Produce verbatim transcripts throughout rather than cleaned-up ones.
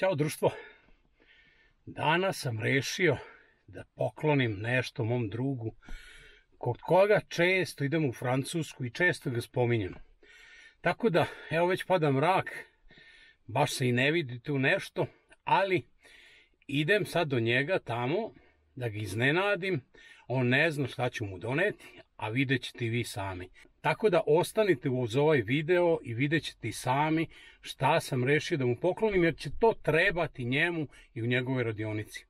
Ćao društvo, danas sam rešio da poklonim nešto mom drugu kod koga često idem u Francusku i često ga spominjem. Tako da, evo već pada mrak, baš se i ne vidi tu nešto, ali idem sad do njega tamo da ga iznenadim, on ne zna šta ću mu doneti, a vidjet ćete i vi sami. Tako da ostanite uz ovaj video i vidjet ćete i sami šta sam rešio da mu poklonim, jer će to trebati njemu i u njegovoj radionici.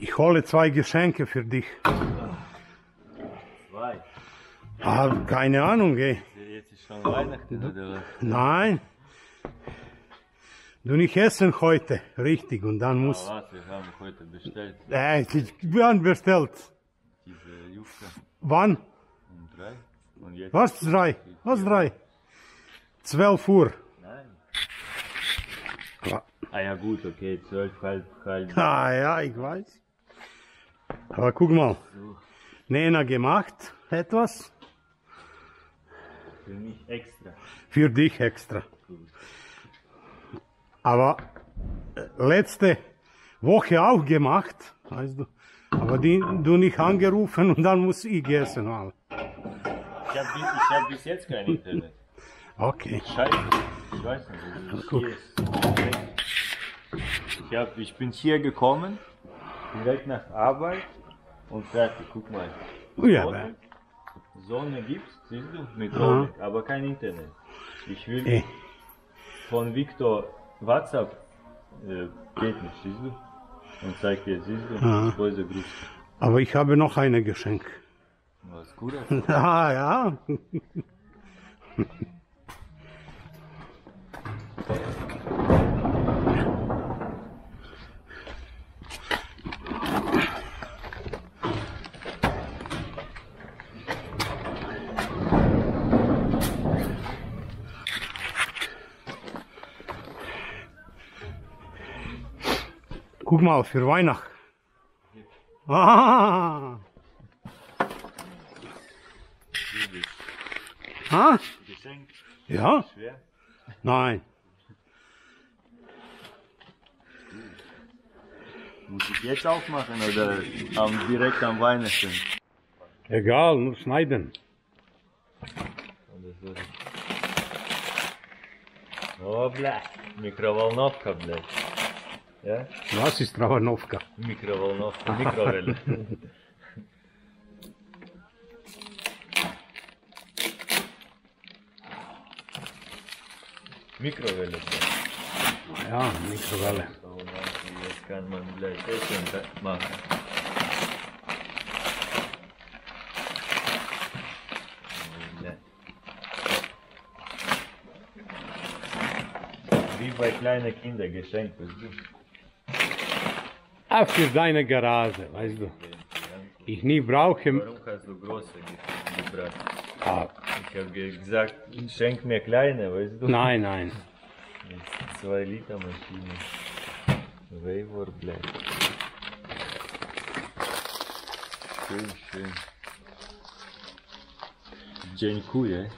Ich hole zwei Geschenke für dich. Zwei? Ah, keine Ahnung, ey. Jetzt ist schon Weihnachten, oder was? Nein. Du nicht essen heute, richtig, und dann ja, muss... Warte, wir haben heute bestellt. Äh, wir haben bestellt. Diese Jufka. Wann? Um drei. Und jetzt was drei? Was drei? Zwölf Uhr. Nein. Ah ja gut, okay, zwölf, halb, halb. Ah ja, ich weiß. Aber guck mal, Nena gemacht etwas. Für mich extra. Für dich extra. Gut. Aber letzte Woche auch gemacht, weißt du. Aber die, du nicht angerufen und dann muss ich essen. Mal. Ich habe bis, hab bis jetzt kein Internet. Okay. Scheiße, ich weiß nicht. Guck. Ich, hab, ich bin hier gekommen. Direkt nach Arbeit und fertig, guck mal. Sonne, Sonne gibt's, siehst du, mit Sonne, mhm. aber kein Internet. Ich will Ey. von Viktor WhatsApp, äh, geht nicht, siehst du, und zeig dir, siehst du, mhm. böse Grüße. Aber ich habe noch ein Geschenk. Was gut ist. Ah, ja. Guck mal, für Weihnachten. Ah. Ah. Geschenk. Ja? Schwer. Nein. Muss ich jetzt aufmachen oder am, direkt am Weihnachten? Egal, nur schneiden. Oh, blech. Mikrowolnovka, blech. Ja? Was ist Mikrowolnovka? Mikrowolnovka, Mikrowelle. Mikrowelle. Ja, Mikrowelle. Jetzt kann man gleich Essen machen. Wie bei kleinen Kindern geschenkt, bist du? Auch für deine Garage, weißt du. Ich nie brauche... Warum hast du große gebracht? Ah. Ich habe gesagt, schenk mir kleine, weißt du. Nein, nein. Zwei Liter Maschine. Wavor Black. Schön, schön. Dziękuję.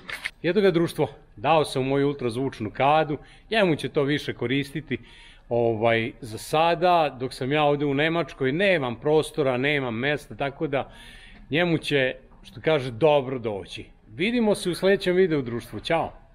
Eto ga društvo, dao sam moju ultrazvučnu kadu, njemu će to više koristiti. Ovaj, za sada, dok sam ja ovdje u Nemačkoj, nemam prostora, nemam mesta, tako da njemu će, što kaže, dobro doći. Vidimo se u sljedećem videu, društvu. Ćao!